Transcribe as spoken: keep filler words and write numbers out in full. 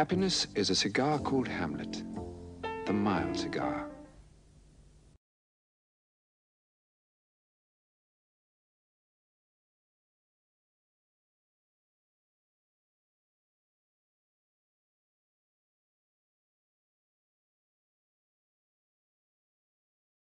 Happiness is a cigar called Hamlet, the mild cigar.